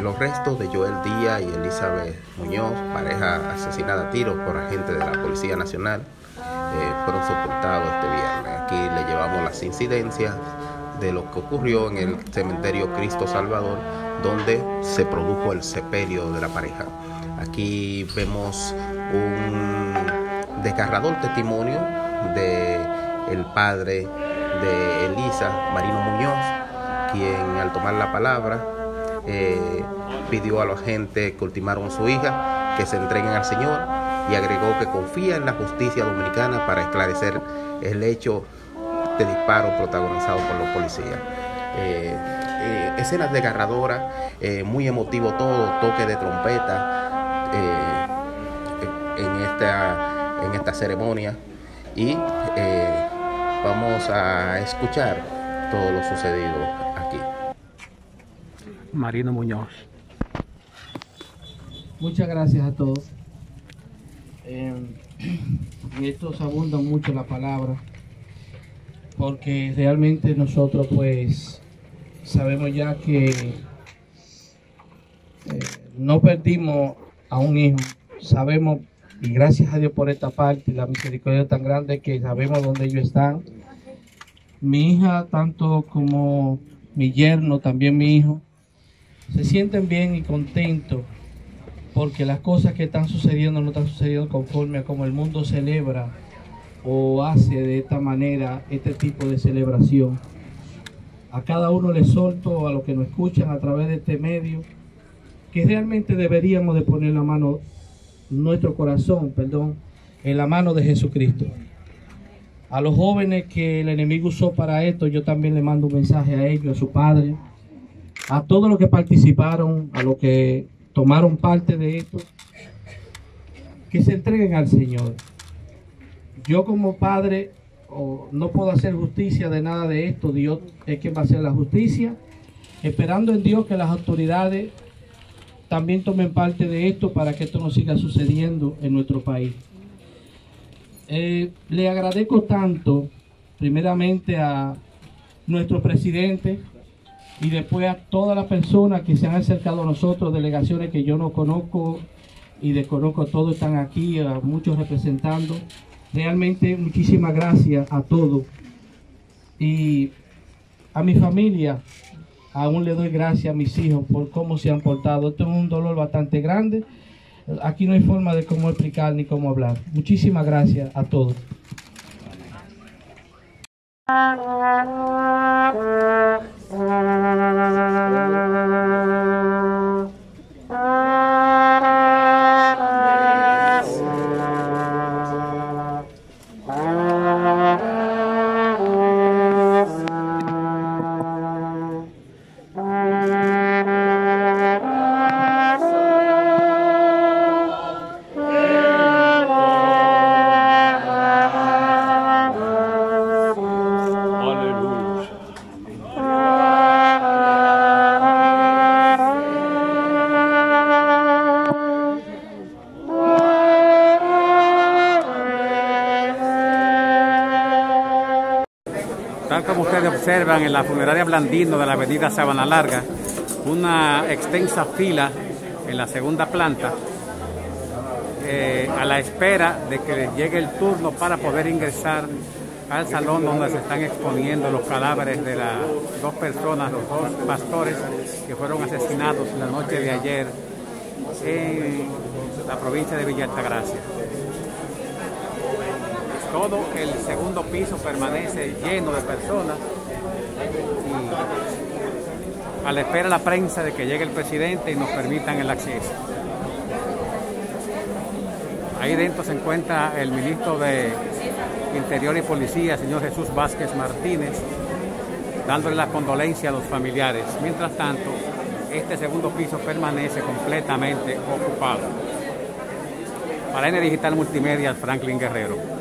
Los restos de Joel Díaz y Elizabeth Muñoz, pareja asesinada a tiros por agentes de la Policía Nacional, fueron sepultados este viernes. Aquí le llevamos las incidencias de lo que ocurrió en el Cementerio Cristo Salvador, donde se produjo el sepelio de la pareja. Aquí vemos un desgarrador testimonio del padre de Elisa, Marino Muñoz, quien al tomar la palabra pidió a la gente que ultimaron a su hija que se entreguen al Señor, y agregó que confía en la justicia dominicana para esclarecer el hecho de disparo protagonizado por los policías. Escenas desgarradoras, muy emotivo todo, toque de trompeta en esta ceremonia, y vamos a escuchar todo lo sucedido aquí. Marino Muñoz. Muchas gracias a todos. En esto se abunda mucho la palabra, porque realmente nosotros pues sabemos ya que no perdimos a un hijo. Sabemos, y gracias a Dios por esta parte, la misericordia tan grande que sabemos dónde ellos están. Mi hija, tanto como mi yerno, también mi hijo, se sienten bien y contentos, porque las cosas que están sucediendo no están sucediendo conforme a como el mundo celebra o hace de esta manera este tipo de celebración. A cada uno le solto, a los que nos escuchan a través de este medio, que realmente deberíamos de poner la mano, nuestro corazón, perdón, en la mano de Jesucristo. A los jóvenes que el enemigo usó para esto, yo también le mando un mensaje a ellos, a su padre, a todos los que participaron, a los que tomaron parte de esto, que se entreguen al Señor. Yo como padre no puedo hacer justicia de nada de esto. Dios es quien va a hacer la justicia, esperando en Dios que las autoridades también tomen parte de esto para que esto no siga sucediendo en nuestro país. Le agradezco tanto, primeramente a nuestro presidente y después a todas las personas que se han acercado a nosotros, delegaciones que yo no conozco y desconozco, todos están aquí, a muchos representando. Realmente muchísimas gracias a todos, y a mi familia aún le doy gracias a mis hijos por cómo se han portado. Esto es un dolor bastante grande, aquí no hay forma de cómo explicar ni cómo hablar. Muchísimas gracias a todos. Tal como ustedes observan, en la funeraria Blandino de la avenida Sabana Larga, una extensa fila en la segunda planta, a la espera de que llegue el turno para poder ingresar al salón donde se están exponiendo los cadáveres de las dos personas, los dos pastores que fueron asesinados la noche de ayer en la provincia de Villa Altagracia. Todo el segundo piso permanece lleno de personas, y a la espera de la prensa de que llegue el presidente y nos permitan el acceso. Ahí dentro se encuentra el ministro de Interior y Policía, señor Jesús Vázquez Martínez, dándole las condolencias a los familiares. Mientras tanto, este segundo piso permanece completamente ocupado. Para N-Digital Multimedia, Franklin Guerrero.